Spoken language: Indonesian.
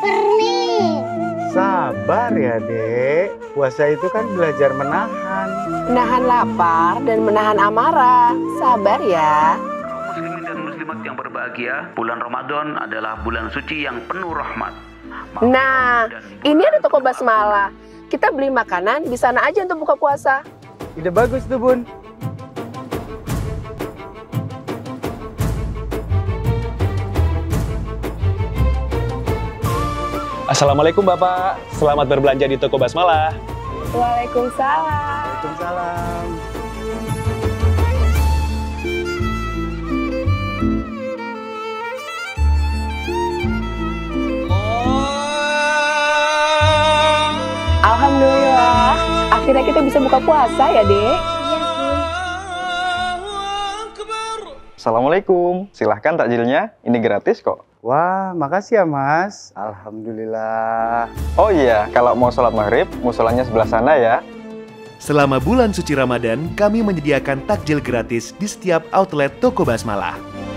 lapar nih. Sabar ya, Dek. Puasa itu kan belajar menahan. Menahan lapar dan menahan amarah. Sabar ya. Muslimin dan muslimat yang berbahagia, bulan Ramadan adalah bulan suci yang penuh rahmat. Nah, ini ada Toko Basmalah. Kita beli makanan di sana aja untuk buka puasa. Ide bagus tuh, Bun. Assalamualaikum Bapak, selamat berbelanja di Toko Basmalah. Waalaikumsalam. Waalaikumsalam. Alhamdulillah, akhirnya kita bisa buka puasa ya, Dek. Assalamualaikum, silahkan takjilnya, ini gratis kok. Wah, makasih ya Mas. Alhamdulillah. Oh iya, kalau mau sholat maghrib, musholanya sebelah sana ya. Selama bulan suci Ramadan, kami menyediakan takjil gratis di setiap outlet Toko Basmalah.